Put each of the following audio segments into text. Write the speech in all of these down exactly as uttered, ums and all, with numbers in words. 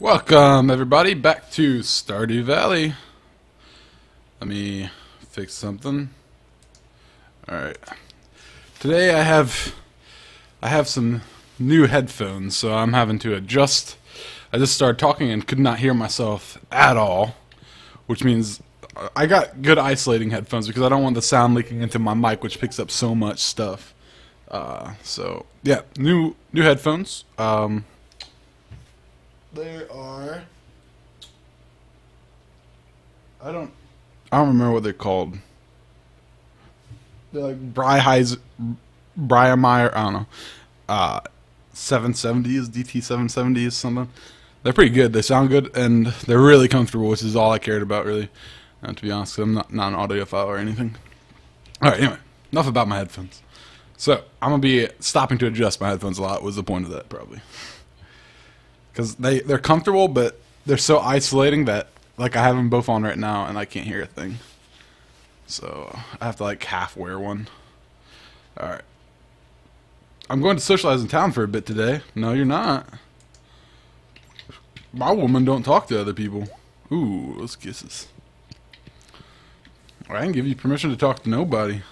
Welcome everybody back to Stardew Valley. Let me fix something. Alright. Today I have I have some new headphones, so I'm having to adjust. I just started talking and could not hear myself at all, which means I got good isolating headphones because I don't want the sound leaking into my mic, which picks up so much stuff. Uh, so yeah, new new headphones. Um There are, I don't, I don't remember what they're called. They're like Breiheiser, Breiermeier, I don't know, uh, seven seventies, D T seven seventies, something. They're pretty good, they sound good, and they're really comfortable, which is all I cared about, really, uh, to be honest, because I'm not, not an audiophile or anything. Alright, anyway, enough about my headphones. So, I'm going to be stopping to adjust my headphones a lot, was the point of that, probably. Because they, they're comfortable, but they're so isolating that, like, I have them both on right now, and I can't hear a thing. So, I have to, like, half wear one. Alright. I'm going to socialize in town for a bit today. No, you're not. My woman don't talk to other people. Ooh, those kisses. Well, I can give you permission to talk to nobody.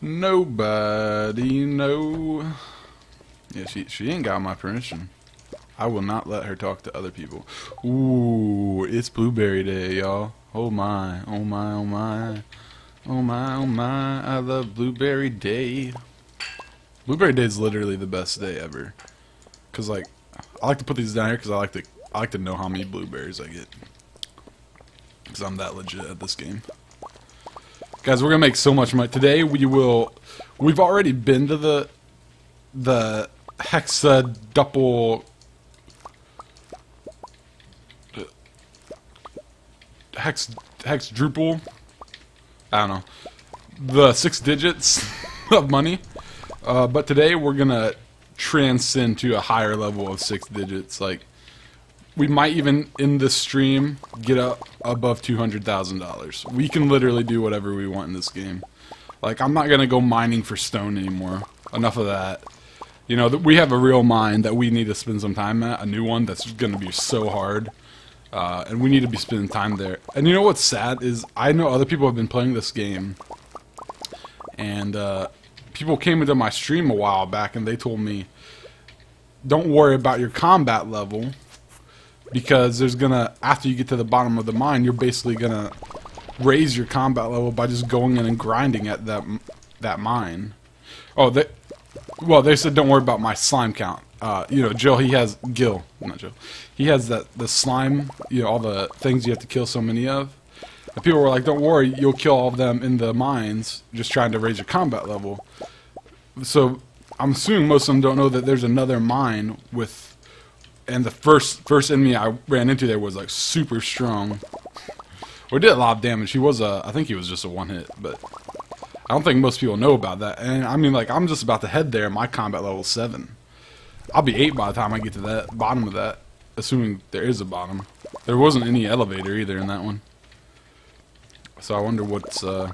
Nobody, no... Yeah, she, she ain't got my permission. I will not let her talk to other people. Ooh, it's blueberry day, y'all. Oh my, oh my, oh my. Oh my, oh my, I love blueberry day. Blueberry day is literally the best day ever. Cause like, I like to put these down here cause I like to, I like to know how many blueberries I get. Cause I'm that legit at this game. Guys, we're gonna make so much money. Today we will, we've already been to the, the... Hexaduple hex hexdruple. I don't know the six digits of money, uh, but today we're gonna transcend to a higher level of six digits. Like we might even in this stream get up above two hundred thousand dollars. We can literally do whatever we want in this game. Like I'm not gonna go mining for stone anymore. Enough of that. You know, we have a real mine that we need to spend some time at, a new one that's going to be so hard, uh, and we need to be spending time there. And you know what's sad is, I know other people have been playing this game, and uh, people came into my stream a while back and they told me, don't worry about your combat level, because there's going to, after you get to the bottom of the mine, you're basically going to raise your combat level by just going in and grinding at that, that mine. Oh, they... Well, they said don't worry about my slime count. Uh, you know, Joe, he has... Gil, not Joe. He has that the slime, you know, all the things you have to kill so many of. And people were like, don't worry, you'll kill all of them in the mines, just trying to raise your combat level. So, I'm assuming most of them don't know that there's another mine with... And the first first enemy I ran into there was, like, super strong. We did a lot of damage. He was a... I think he was just a one-hit, but... I don't think most people know about that, and I mean, like, I'm just about to head there. My combat level seven. I'll be eight by the time I get to that bottom of that, assuming there is a bottom. There wasn't any elevator either in that one, so I wonder what's uh,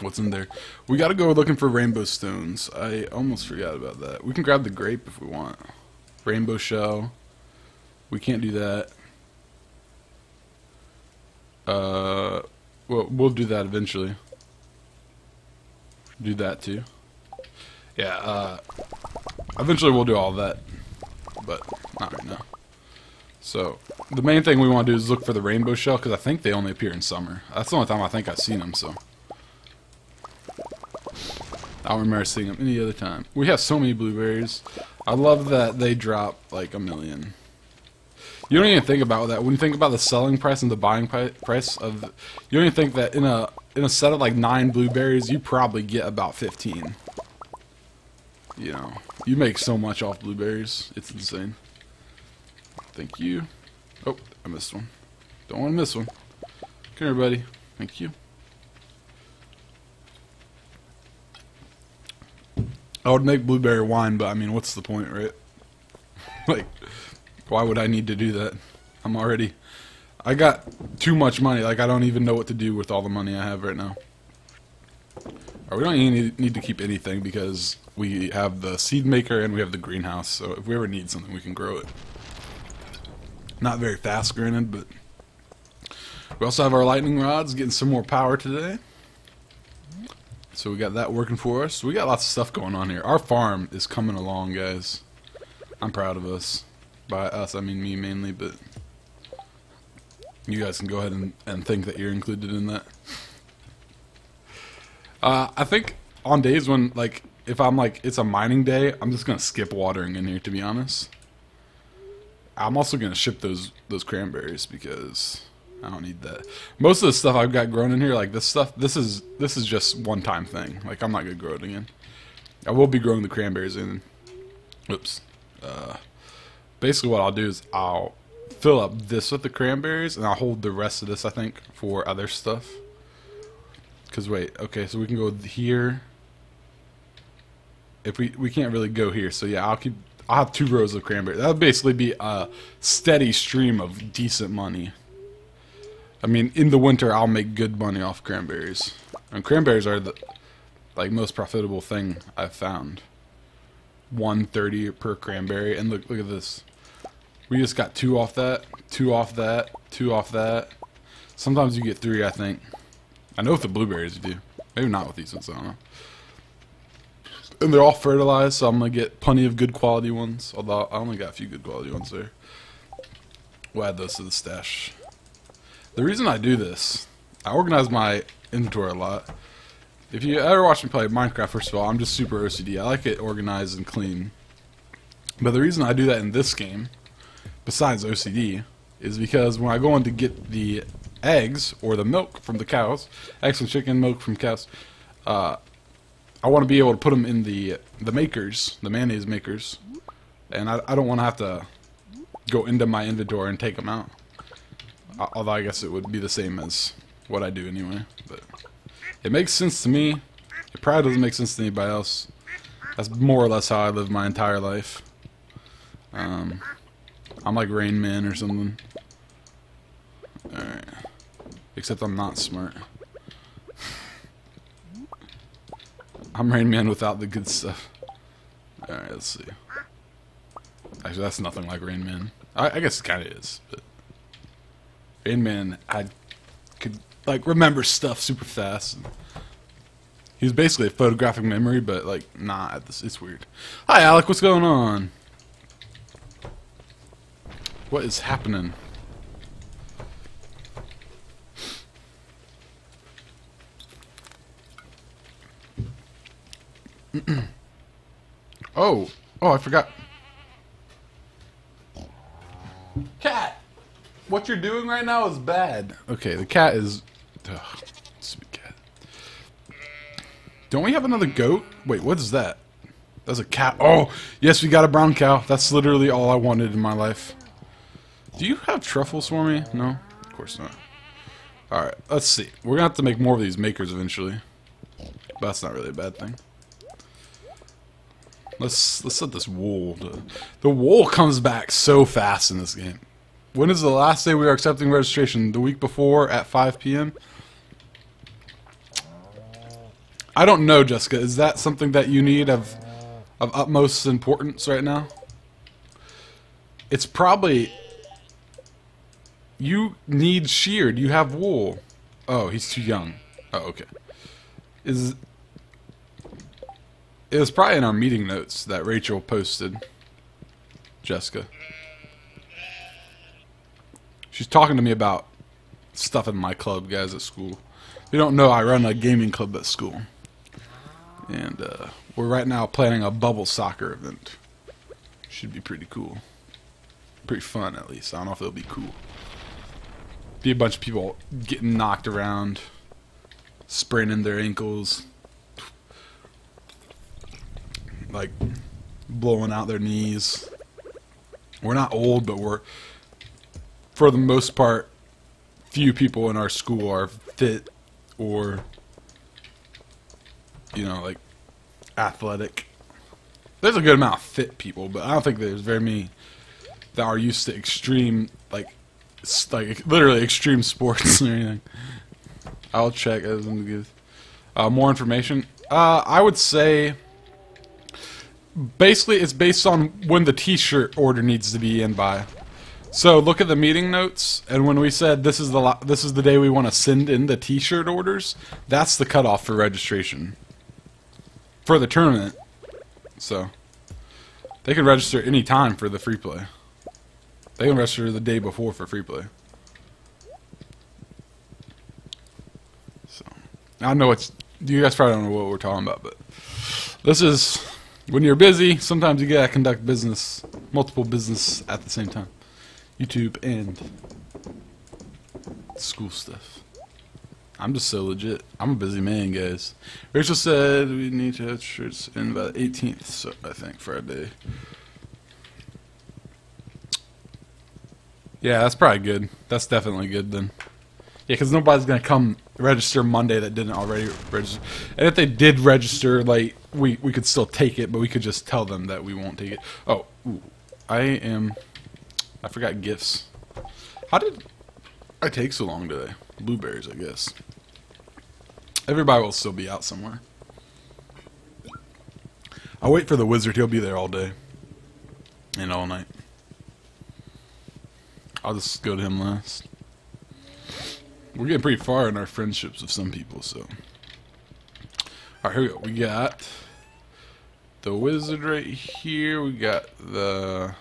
what's in there. We gotta go looking for rainbow stones. I almost forgot about that. We can grab the grape if we want. Rainbow shell. We can't do that. Uh, well, we'll do that eventually. Do that too. Yeah, uh, eventually we'll do all that, but not right now. So, the main thing we want to do is look for the rainbow shell, because I think they only appear in summer. That's the only time I think I've seen them, so. I don't remember seeing them any other time. We have so many blueberries. I love that they drop, like, a million. You don't even think about that. When you think about the selling price and the buying price of... You don't even think that in a... In a set of like nine blueberries, you probably get about fifteen. You know, you make so much off blueberries. It's insane. Thank you. Oh, I missed one. Don't want to miss one. Come here, buddy. Thank you. I would make blueberry wine, but I mean, what's the point, right? Like, why would I need to do that? I'm already... I got too much money, like I don't even know what to do with all the money I have right now. Right, we don't even need to keep anything because we have the seed maker and we have the greenhouse, so if we ever need something we can grow it. Not very fast, granted, but we also have our lightning rods getting some more power today. So we got that working for us. We got lots of stuff going on here. Our farm is coming along, guys. I'm proud of us. By us, I mean me mainly, but you guys can go ahead and, and think that you're included in that. Uh, I think on days when, like, if I'm like, it's a mining day, I'm just going to skip watering in here, to be honest. I'm also going to ship those, those cranberries because I don't need that. Most of the stuff I've got grown in here, like this stuff, this is this is just one-time thing. Like, I'm not going to grow it again. I will be growing the cranberries in. Oops. Uh, basically what I'll do is I'll fill up this with the cranberries, and I'll hold the rest of this, I think, for other stuff. Because, wait, okay, so we can go here. If we, we can't really go here, so yeah, I'll keep... I'll have two rows of cranberry. That'll basically be a steady stream of decent money. I mean, in the winter, I'll make good money off cranberries. And cranberries are the like most profitable thing I've found. one thirty per cranberry. And look, look at this. We just got two off that, two off that, two off that. Sometimes you get three, I think. I know with the blueberries you do. Maybe not with these ones, I don't know. And they're all fertilized, so I'm going to get plenty of good quality ones. Although, I only got a few good quality ones there. We'll add those to the stash. The reason I do this, I organize my inventory a lot. If you ever watch me play Minecraft, first of all, I'm just super O C D. I like it organized and clean. But the reason I do that in this game, besides O C D, is because when I go in to get the eggs, or the milk from the cows, eggs and chicken milk from cows, uh... I want to be able to put them in the the makers, the mayonnaise makers, and I, I don't want to have to go into my inventory and take them out. Although I guess it would be the same as what I do anyway. But it makes sense to me. It probably doesn't make sense to anybody else. That's more or less how I live my entire life. Um, I'm like Rain Man or something. All right. Except I'm not smart. I'm Rain Man without the good stuff. Alright, let's see. Actually, that's nothing like Rain Man. I, I guess it kind of is, but... Rain Man, I could, like, remember stuff super fast. He was basically a photographic memory, but, like, nah, it's, it's weird. Hi, Alec, what's going on? What is happening? oh, oh, I forgot. Cat, what you're doing right now is bad. Okay, the cat is. Ugh, stupid cat. Don't we have another goat? Wait, what is that? That's a cat. Oh, yes, we got a brown cow. That's literally all I wanted in my life. Do you have truffles for me? No, of course not. All right, let's see. We're gonna have to make more of these makers eventually. But that's not really a bad thing. Let's let's set this wool to, the wool comes back so fast in this game. When is the last day we are accepting registration? The week before at five P M? I don't know, Jessica. Is that something that you need of of utmost importance right now? It's probably you need sheared. You have wool. Oh, he's too young. Oh, okay. Is It was probably in our meeting notes that Rachel posted. Jessica. She's talking to me about stuff in my club, guys, at school. If you don't know, I run a gaming club at school. And uh, we're right now planning a bubble soccer event. Should be pretty cool. Pretty fun, at least. I don't know if it'll be cool. Be a bunch of people getting knocked around. Spraining their ankles. Like blowing out their knees. We're not old, but we're, for the most part, few people in our school are fit or, you know, like athletic. There's a good amount of fit people, but I don't think there's very many that are used to extreme, like, like literally extreme sports or anything. I'll check as I'm good. Uh, more information. Uh, I would say. Basically, it's based on when the t-shirt order needs to be in by. So look at the meeting notes, and when we said this is the this is the day we want to send in the T-shirt orders, that's the cutoff for registration for the tournament. So they can register any time for the free play. They can register the day before for free play. So I know it's you guys probably don't know what we're talking about, but this is when you're busy. Sometimes you gotta conduct business, multiple business at the same time. YouTube and school stuff. I'm just so legit. I'm a busy man, guys. Rachel said we need to have shirts in by the eighteenth, so I think Friday. Yeah, that's probably good. That's definitely good then. Yeah, because nobody's gonna come register Monday that didn't already register. And if they did register, like we we could still take it, but we could just tell them that we won't take it. Oh, ooh, I am. I forgot gifts. How did I take so long today? Blueberries, I guess. Everybody will still be out somewhere. I'll wait for the wizard. He'll be there all day and all night. I'll just go to him last. We're getting pretty far in our friendships with some people, so. Alright, here we go. We got the wizard right here. We got the...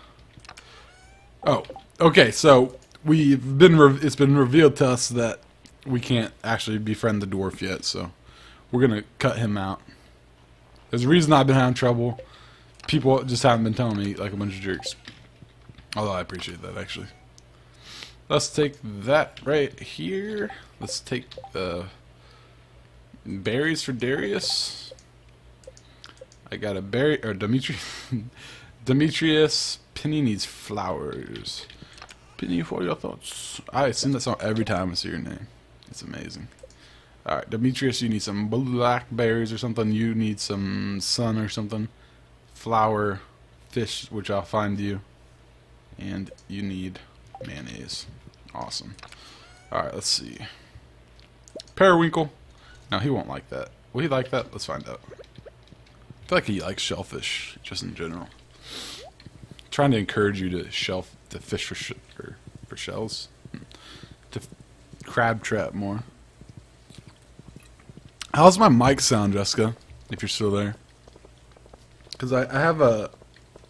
Oh, okay, so we've been re it's been revealed to us that we can't actually befriend the dwarf yet, so we're going to cut him out. There's a reason I've been having trouble. People just haven't been telling me like a bunch of jerks. Although I appreciate that, actually. Let's take that right here. Let's take the berries for Darius. I got a berry, or Demetri Demetrius... Penny needs flowers. Penny, what are your thoughts? I sing that song every time I see your name. It's amazing. Alright, Demetrius, you need some blackberries or something. You need some sun or something. Flower, fish, which I'll find you. And you need mayonnaise. Awesome. Alright, let's see. Periwinkle. No, he won't like that. Will he like that? Let's find out. I feel like he likes shellfish, just in general. Trying to encourage you to shelf to fish for sh for, for shells, to f crab trap more. How's my mic sound, Jessica? If you're still there, because I, I have a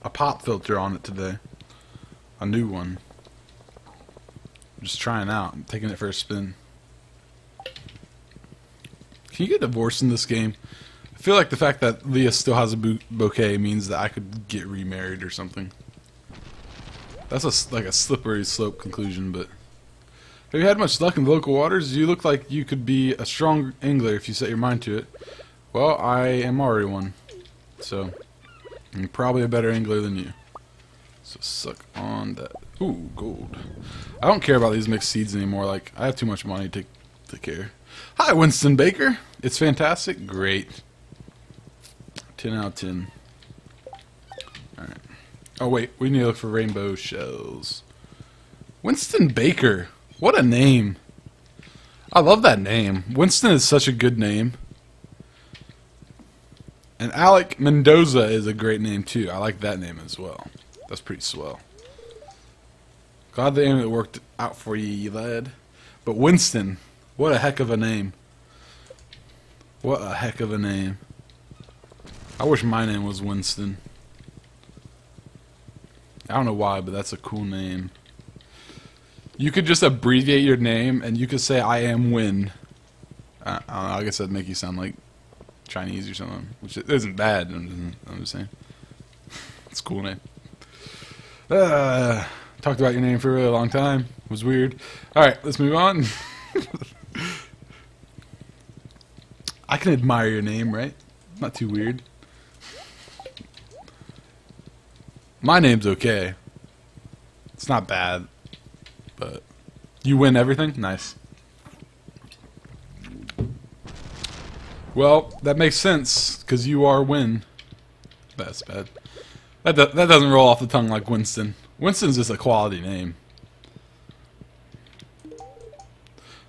a pop filter on it today, a new one. I'm just trying out. I'm taking it for a spin. Can you get divorced in this game? I feel like the fact that Leah still has a bouquet means that I could get remarried or something. That's a, like a slippery slope conclusion, but... Have you had much luck in the local waters? You look like you could be a strong angler if you set your mind to it. Well, I am already one. So, I'm probably a better angler than you. So suck on that. Ooh, gold. I don't care about these mixed seeds anymore. Like, I have too much money to, to care. Hi, Winston Baker. It's fantastic. Great. ten out of ten. Alright. Oh, wait. We need to look for rainbow shells. Winston Baker. What a name. I love that name. Winston is such a good name. And Alec Mendoza is a great name, too. I like that name as well. That's pretty swell. Glad the amulet worked out for you, you lad. But Winston. What a heck of a name. What a heck of a name. I wish my name was Winston. I don't know why, but that's a cool name. You could just abbreviate your name, and you could say, I am Win. I don't know, I guess that'd make you sound like Chinese or something, which isn't bad, I'm just, I'm just saying. It's a cool name. Uh, talked about your name for a really long time. It was weird. Alright, let's move on. I can admire your name, right? Not too weird. My name's okay. It's not bad. But you win everything? Nice. Well, that makes sense, because you are Win. That's bad. That, do that doesn't roll off the tongue like Winston. Winston's just a quality name.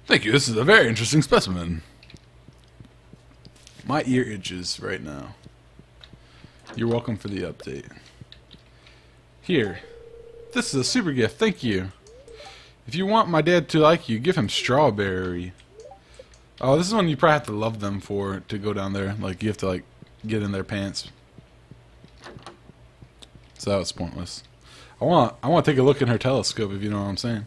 Thank you, this is a very interesting specimen. My ear itches right now. You're welcome for the update. Here. This is a super gift, thank you. If you want my dad to like you, give him strawberry. Oh, this is one you probably have to love them for to go down there. Like, you have to, like, get in their pants. So that was pointless. I want I want to take a look in her telescope, if you know what I'm saying.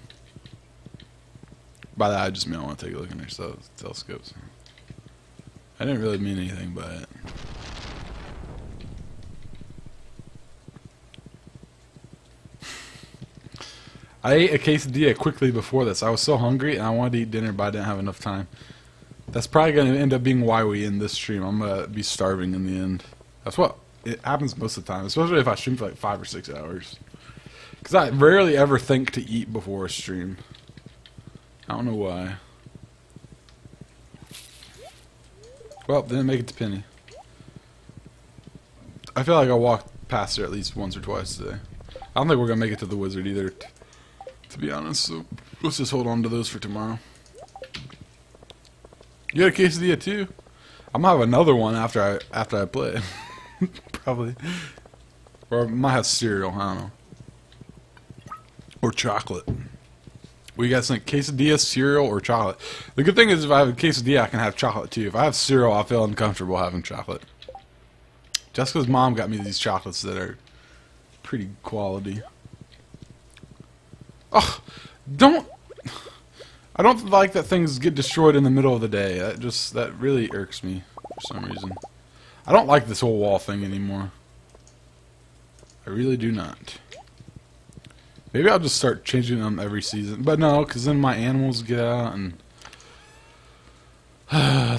By that, I just mean I want to take a look in her tel telescopes. I didn't really mean anything by it. I ate a quesadilla quickly before this. I was so hungry and I wanted to eat dinner, but I didn't have enough time. That's probably going to end up being why we end this stream. I'm going to be starving in the end. That's what it happens most of the time, especially if I stream for like five or six hours. Because I rarely ever think to eat before a stream. I don't know why. Well, didn't make it to Penny. I feel like I walked past her at least once or twice today. I don't think we're going to make it to the wizard either, t to be honest, so let's just hold on to those for tomorrow. You had a quesadilla too? I might have another one after I after I play. Probably. Or I might have cereal, I don't know. Or chocolate. What do you guys think? Quesadilla, cereal, or chocolate? The good thing is if I have a quesadilla, I can have chocolate too. If I have cereal, I feel uncomfortable having chocolate. Jessica's mom got me these chocolates that are pretty quality. Oh, don't... I don't like that things get destroyed in the middle of the day. That just, that really irks me for some reason. I don't like this whole wall thing anymore. I really do not. Maybe I'll just start changing them every season. But no, because then my animals get out and...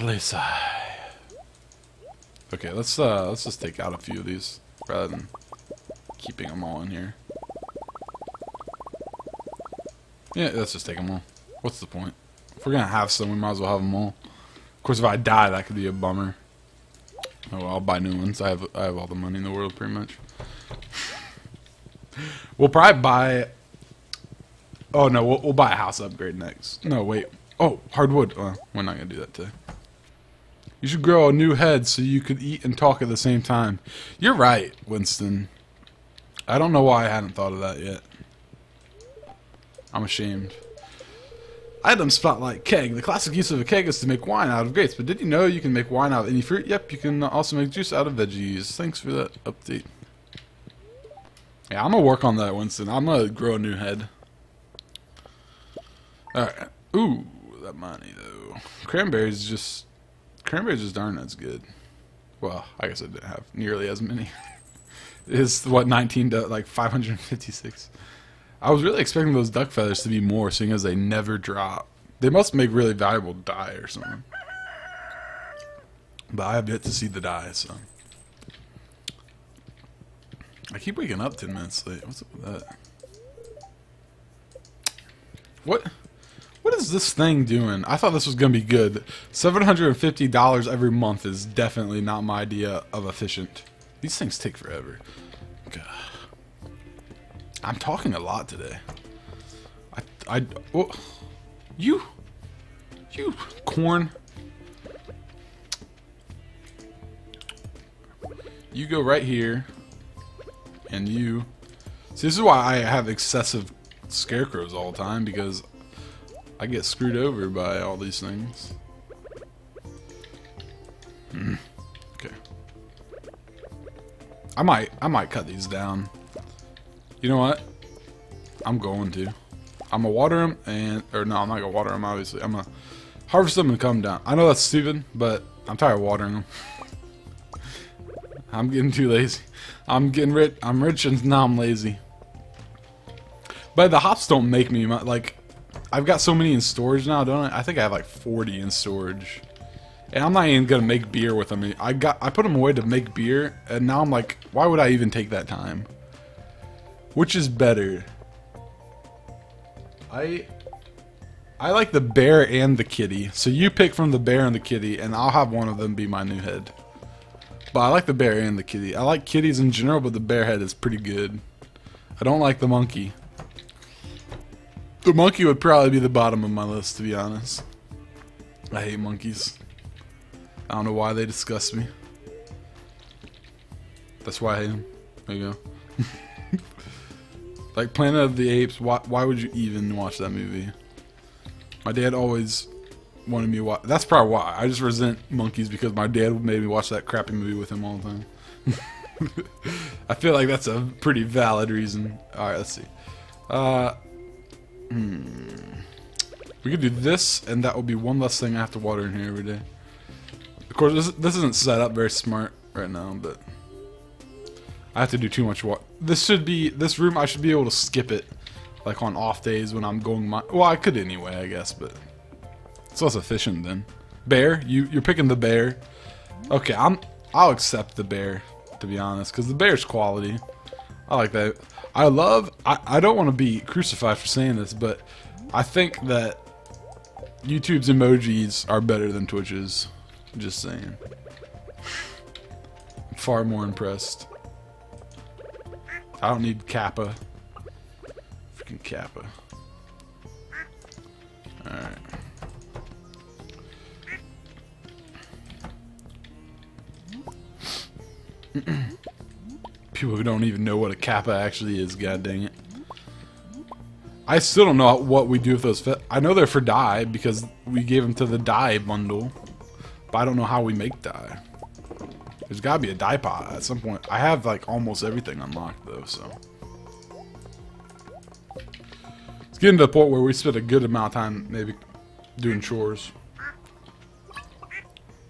Lisa. Okay, let's uh, let's just take out a few of these rather than keeping them all in here. Yeah, let's just take them all. What's the point? If we're gonna have some, we might as well have them all. Of course, if I die, that could be a bummer. Oh, well, I'll buy new ones. I have I have all the money in the world, pretty much. We'll probably buy. Oh no, we'll we'll buy a house upgrade next. No, wait. Oh, hardwood. Oh, we're not gonna do that today. You should grow a new head so you could eat and talk at the same time. You're right, Winston. I don't know why I hadn't thought of that yet. I'm ashamed. Item spotlight keg. The classic use of a keg is to make wine out of grapes, but did you know you can make wine out of any fruit? Yep, you can also make juice out of veggies. Thanks for that update. Yeah, I'm gonna work on that, Winston. I'm gonna grow a new head. Alright. Ooh, that money though. Cranberries just... Cranberries just aren't as good. Well, I guess I didn't have nearly as many. It's, what, nineteen to, like, five hundred fifty-six. I was really expecting those duck feathers to be more, seeing as they never drop. They must make really valuable dye or something. But I have yet to see the dye, so... I keep waking up ten minutes late. What's up with that? What? What is this thing doing? I thought this was going to be good. seven hundred fifty dollars every month is definitely not my idea of efficient. These things take forever. God. I'm talking a lot today. I... I... Oh, you... You... Corn. You go right here. And you... See, this is why I have excessive scarecrows all the time, because I get screwed over by all these things. Hmm. Okay. I might... I might cut these down. You know what? I'm going to. I'm gonna water them and... Or no, I'm not gonna water them, obviously. I'm gonna harvest them and come down. I know that's stupid, but I'm tired of watering them. I'm getting too lazy. I'm getting rich. I'm rich and now I'm lazy. But the hops don't make me much. Like, I've got so many in storage now, don't I? I think I have like forty in storage. And I'm not even gonna make beer with them. I got, I put them away to make beer, and now I'm like, why would I even take that time? Which is better? I I like the bear and the kitty. So you pick from the bear and the kitty, and I'll have one of them be my new head. But I like the bear and the kitty. I like kitties in general, but the bear head is pretty good. I don't like the monkey. The monkey would probably be the bottom of my list, to be honest. I hate monkeys. I don't know why they disgust me. That's why I hate them. There you go. Like Planet of the Apes, why, why would you even watch that movie? My dad always wanted me to watch. That's probably why. I just resent monkeys because my dad made me watch that crappy movie with him all the time. I feel like that's a pretty valid reason. Alright, let's see. Uh, hmm. We could do this, and that will be one less thing I have to water in here every day. Of course, this, this isn't set up very smart right now, but I have to do too much water. This should be, this room, I should be able to skip it, like on off days when I'm going my, well, I could anyway, I guess, but it's less efficient then. Bear? You, you're picking the bear? Okay, I'm, I'll accept the bear, to be honest, because the bear's quality. I like that. I love, I, I don't want to be crucified for saying this, but I think that YouTube's emojis are better than Twitch's. Just saying. I'm far more impressed. I don't need Kappa. Freaking Kappa. Alright. People who don't even know what a Kappa actually is, god dang it. I still don't know what we do with those. I know they're for dye because we gave them to the dye bundle. But I don't know how we make dye. There's gotta be a dye pot at some point. I have like almost everything unlocked though, so. It's getting to the point where we spend a good amount of time maybe doing chores.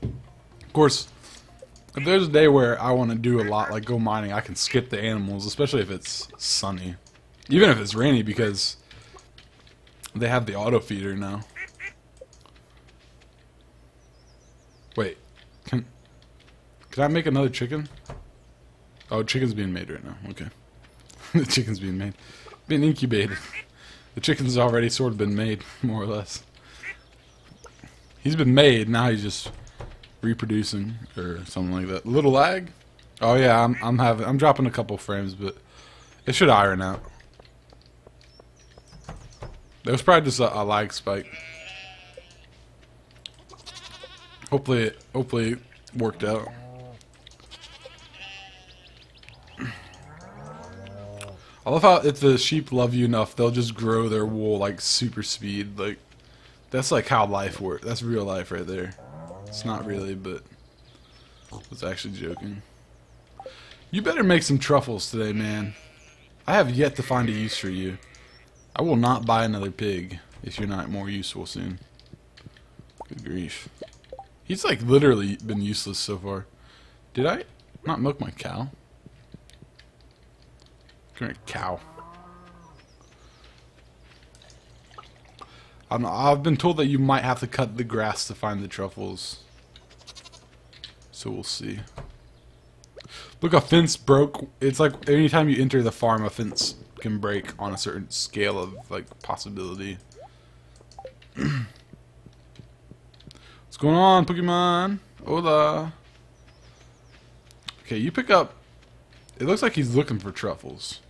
Of course, if there's a day where I want to do a lot, like go mining, I can skip the animals, especially if it's sunny. Even if it's rainy, because they have the auto feeder now. Wait, can can I make another chicken? Oh, chicken's being made right now. Okay, the chicken's being made, being incubated. The chicken's already sort of been made, more or less. He's been made. Now he's just reproducing or something like that. Little lag. Oh yeah, I'm I'm having I'm dropping a couple frames, but it should iron out. There was probably just a, a lag spike. Hopefully it, hopefully it worked out. I love how if the sheep love you enough, they'll just grow their wool like super speed. Like that's like how life works. That's real life right there. It's not really, but I was actually joking. You better make some truffles today, man. I have yet to find a use for you. I will not buy another pig if you're not more useful soon. Good grief. He's like literally been useless so far. Did I not milk my cow? Come here, cow. I don't know, I've been told that you might have to cut the grass to find the truffles. So we'll see. Look, a fence broke. It's like anytime you enter the farm, a fence can break on a certain scale of like possibility. What's going on, Pokemon? Hola. Okay, you pick up. It looks like he's looking for truffles.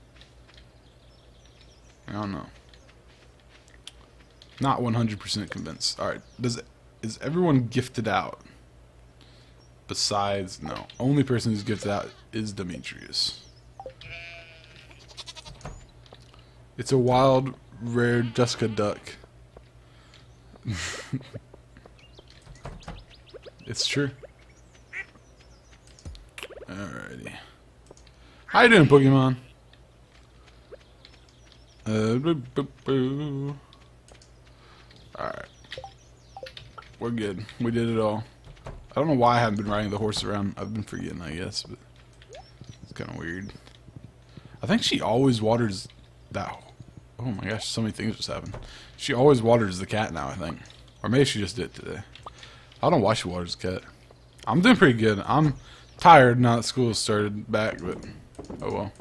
I don't know. Not one hundred percent convinced. All right, does is everyone gifted out? Besides, no. Only person who's gifted out is Demetrius. It's a wild, rare Jessica duck. It's true. Alrighty. How you doing, Pokemon? Uh, Alright. We're good. We did it all. I don't know why I haven't been riding the horse around. I've been forgetting, I guess, but it's kind of weird. I think she always waters that. Oh my gosh, so many things just happened. She always waters the cat now, I think. Or maybe she just did it today. I don't know why she waters the cat. I'm doing pretty good. I'm tired now that school started back, but oh well.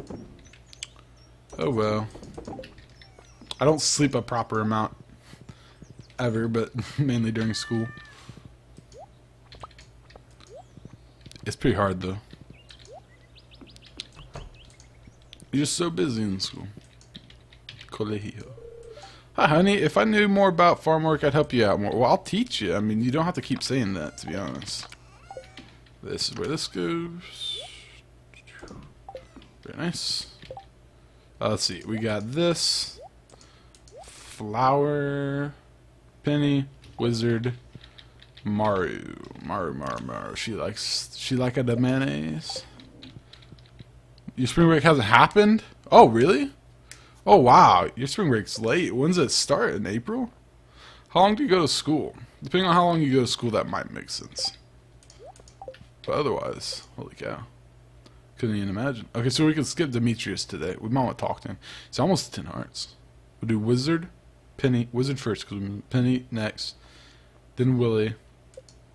Oh well. I don't sleep a proper amount ever, but mainly during school. It's pretty hard though. You're just so busy in school. Colegio. Hi, honey. If I knew more about farm work, I'd help you out more. Well, I'll teach you. I mean, you don't have to keep saying that, to be honest. This is where this goes. Very nice. Uh, let's see. We got this. Flower. Penny. Wizard. Maru. Maru, Maru, Maru. She likes... She like a de mayonnaise. Your spring break hasn't happened? Oh, really? Oh, wow. Your spring break's late. When's it start? In April? How long do you go to school? Depending on how long you go to school, that might make sense. But otherwise, holy cow. Couldn't even imagine. Okay, so we can skip Demetrius today. We might want to talk to him. It's almost ten hearts. We'll do Wizard, Penny. Wizard first, because we're Penny next. Then Willie.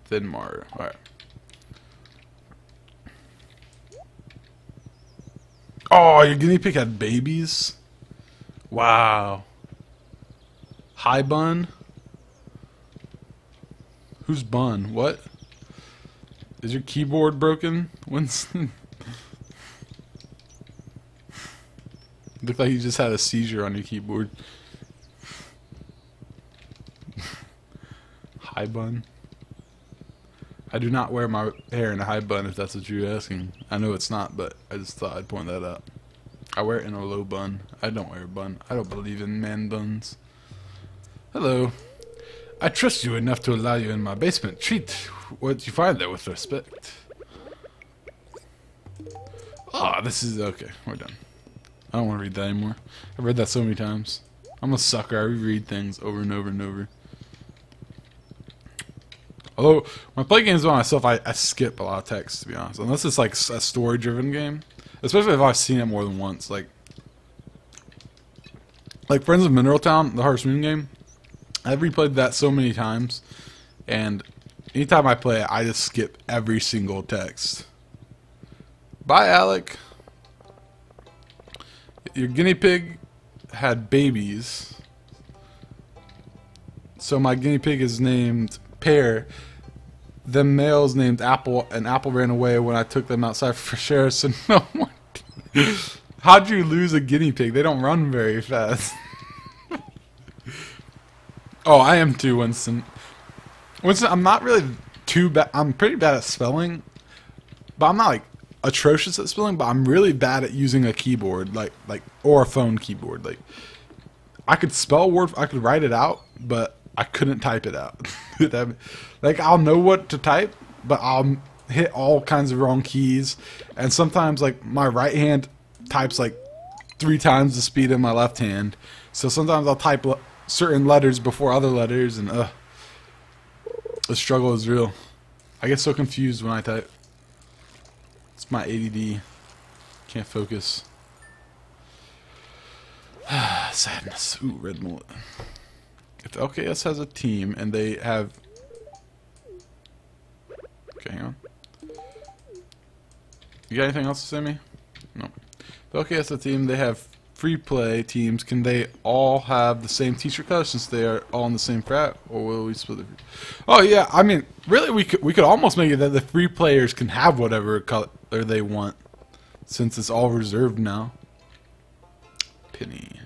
Then Mario. Alright. Oh, your guinea pig had babies? Wow. Hi, Bun. Who's Bun? What? Is your keyboard broken, Winston? Looked like you just had a seizure on your keyboard. High bun? I do not wear my hair in a high bun if that's what you're asking. I know it's not, but I just thought I'd point that out. I wear it in a low bun. I don't wear a bun. I don't believe in man buns. Hello. I trust you enough to allow you in my basement. Treat what you find there with respect. Ah, oh, this is okay. We're done. I don't want to read that anymore. I've read that so many times. I'm a sucker. I reread things over and over and over. Although, when I play games by myself, I, I skip a lot of text, to be honest. Unless it's like a story-driven game. Especially if I've seen it more than once. Like, like Friends of Mineral Town, the Harvest Moon game. I've replayed that so many times, and anytime I play it, I just skip every single text. Bye, Alec. Your guinea pig had babies, so my guinea pig is named Pear. The male's named Apple, and Apple ran away when I took them outside for fresh air, so no one. How'd you lose a guinea pig? They don't run very fast. Oh, I am too, Winston. Winston, I'm not really too bad. I'm pretty bad at spelling, but I'm not like atrocious at spelling. But I'm really bad at using a keyboard, like like or a phone keyboard. Like I could spell a word, I could write it out, but I couldn't type it out. Like I'll know what to type, but I'll hit all kinds of wrong keys, and sometimes like my right hand types like three times the speed of my left hand. So sometimes I'll type certain letters before other letters, and uh, the struggle is real. I get so confused when I type. It's my A D D. Can't focus. Sadness. Ooh, red mullet. If L K S has a team and they have... Okay, hang on. You got anything else to say me? No. If L K S has a team, they have... Free play teams, can they all have the same t-shirt color since they are all in the same frat, or will we split the? Oh yeah, I mean, really, we could we could almost make it that the free players can have whatever color they want, since it's all reserved now. Penny.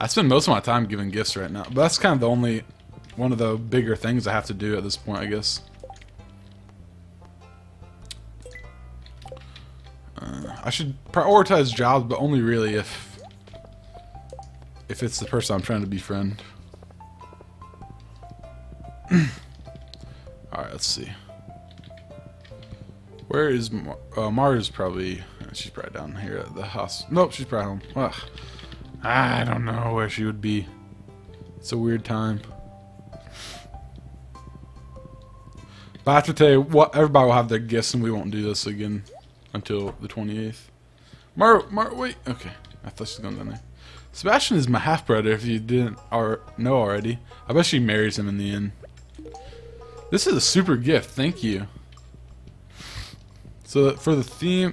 I spend most of my time giving gifts right now, but that's kind of the only one of the bigger things I have to do at this point, I guess. I should prioritize jobs, but only really if if it's the person I'm trying to befriend. Alright, let's see. Where is Mar uh, Mars? Probably she's probably down here at the house. Nope, she's probably home. Ugh. I don't know where she would be. It's a weird time. But I have to tell you what, everybody will have their gifts, and we won't do this again. Until the twenty-eighth. Mar, Mar, wait. Okay. I thought she was going down there. Sebastian is my half-brother, if you didn't or know already. I bet she marries him in the end. This is a super gift. Thank you. So, for the theme...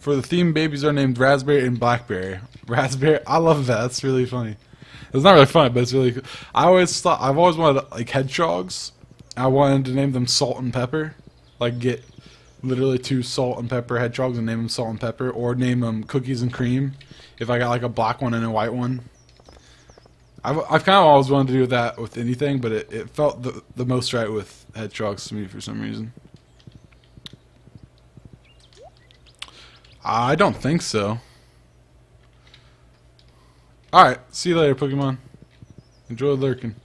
For the theme, babies are named Raspberry and Blackberry. Raspberry. I love that. That's really funny. It's not really funny, but it's really cool. I always thought... I've always wanted, like, hedgehogs. I wanted to name them Salt and Pepper. Like, get... Literally two salt and pepper hedgehogs and name them Salt and Pepper, or name them Cookies and Cream if I got like a black one and a white one. I've, I've kind of always wanted to do that with anything, but it, it felt the, the most right with hedgehogs to me for some reason. I don't think so. Alright, see you later, Pokemon. Enjoy lurking.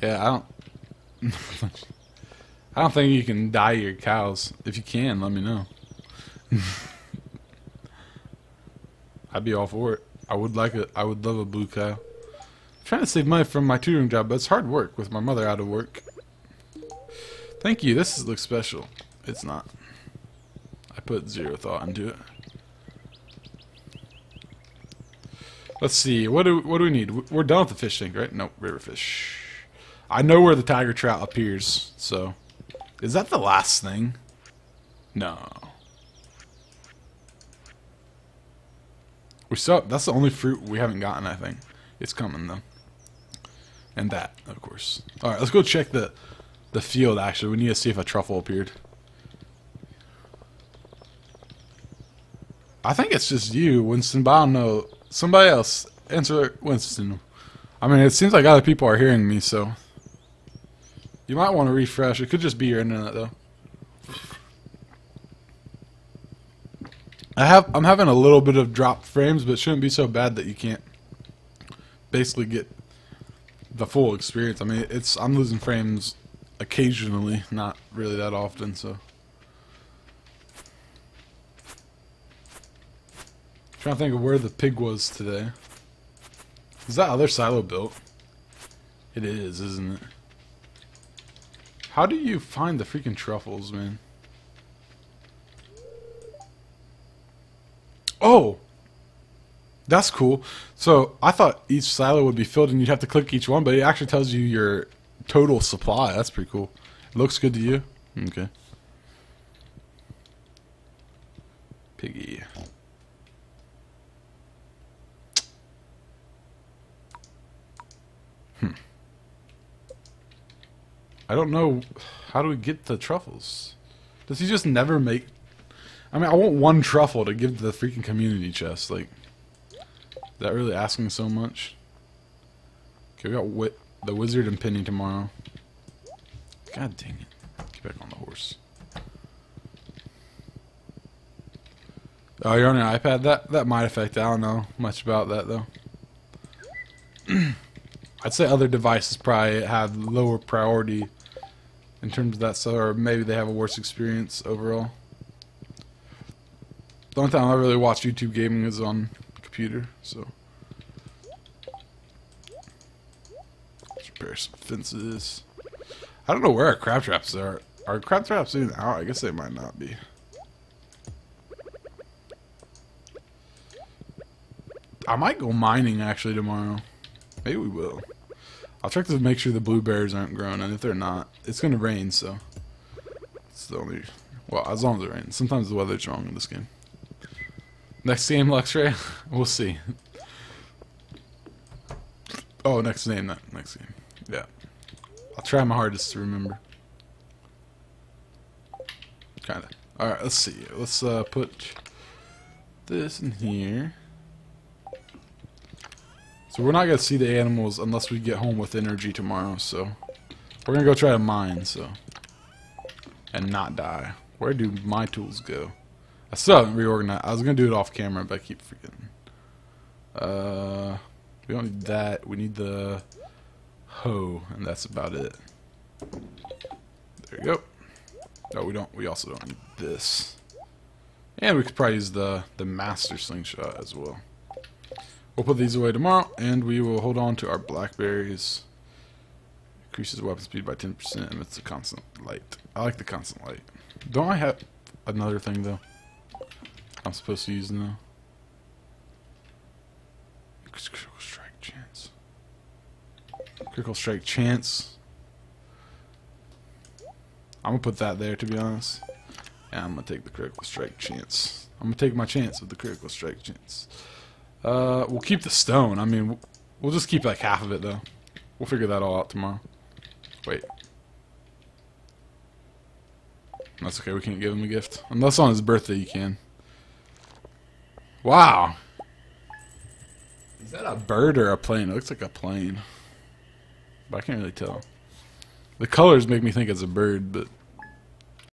Yeah, I don't... I don't think you can dye your cows. If you can, let me know. I'd be all for it. I would like a... I would love a blue cow. I'm trying to save money from my tutoring job, but it's hard work with my mother out of work. Thank you. This is, looks special. It's not. I put zero thought into it. Let's see. What do what do we need? We're done with the fish tank, right? No, river fish. I know where the tiger trout appears. So, is that the last thing? No. We still. That's the only fruit we haven't gotten. I think it's coming though. And that, of course. All right. Let's go check the the field. Actually, we need to see if a truffle appeared. I think it's just you, Winston, but I don't know. Somebody else. Answer Winston. I mean, it seems like other people are hearing me, so. You might want to refresh. It could just be your internet, though. I have, I'm having a little bit of drop frames, but it shouldn't be so bad that you can't basically get the full experience. I mean, it's I'm losing frames occasionally, not really that often, so. Trying to think of where the pig was today. Is that other silo built? It is, isn't it? How do you find the freaking truffles, man? Oh! That's cool. So, I thought each silo would be filled and you'd have to click each one, but it actually tells you your total supply. That's pretty cool. It looks good to you? Okay. Piggy. I don't know, how do we get the truffles? Does he just never make... I mean, I want one truffle to give to the freaking community chest, like... Is that really asking so much? Okay, we got wit the wizard and Penny tomorrow. God dang it. Get back on the horse. Oh, you're on your iPad? That, that might affect it. I don't know much about that, though. I'd say other devices probably have lower priority in terms of that, so, or maybe they have a worse experience overall. The only time I really watch YouTube gaming is on computer, so. Let's repair some fences. I don't know where our crab traps are. Are crab traps even out? I guess they might not be. I might go mining actually tomorrow. Maybe we will. I'll check to make sure the blueberries aren't grown, and if they're not, it's going to rain, so. It's the only. Well, as long as it rains. Sometimes the weather's wrong in this game. Next game, Luxray? We'll see. Oh, next name, not next game. Yeah. I'll try my hardest to remember. Kinda. Alright, let's see. Let's uh, put this in here. So we're not going to see the animals unless we get home with energy tomorrow, so. We're going to go try to mine, so. And not die. Where do my tools go? I still haven't reorganized. I was going to do it off camera, but I keep forgetting. Uh, we don't need that. We need the hoe, and that's about it. There we go. No, we don't. We also don't need this. And we could probably use the, the master slingshot as well. We'll put these away tomorrow, and we will hold on to our blackberries. Increases weapon speed by ten percent, and it's a constant light. I like the constant light. Don't I have another thing, though? I'm supposed to use now. Critical strike chance. Critical strike chance. I'm going to put that there, to be honest. And I'm going to take the critical strike chance. I'm going to take my chance with the critical strike chance. Uh, we'll keep the stone. I mean, we'll just keep like half of it though. We'll figure that all out tomorrow. Wait. That's okay, we can't give him a gift. Unless on his birthday you can. Wow! Is that a bird or a plane? It looks like a plane. But I can't really tell. The colors make me think it's a bird, but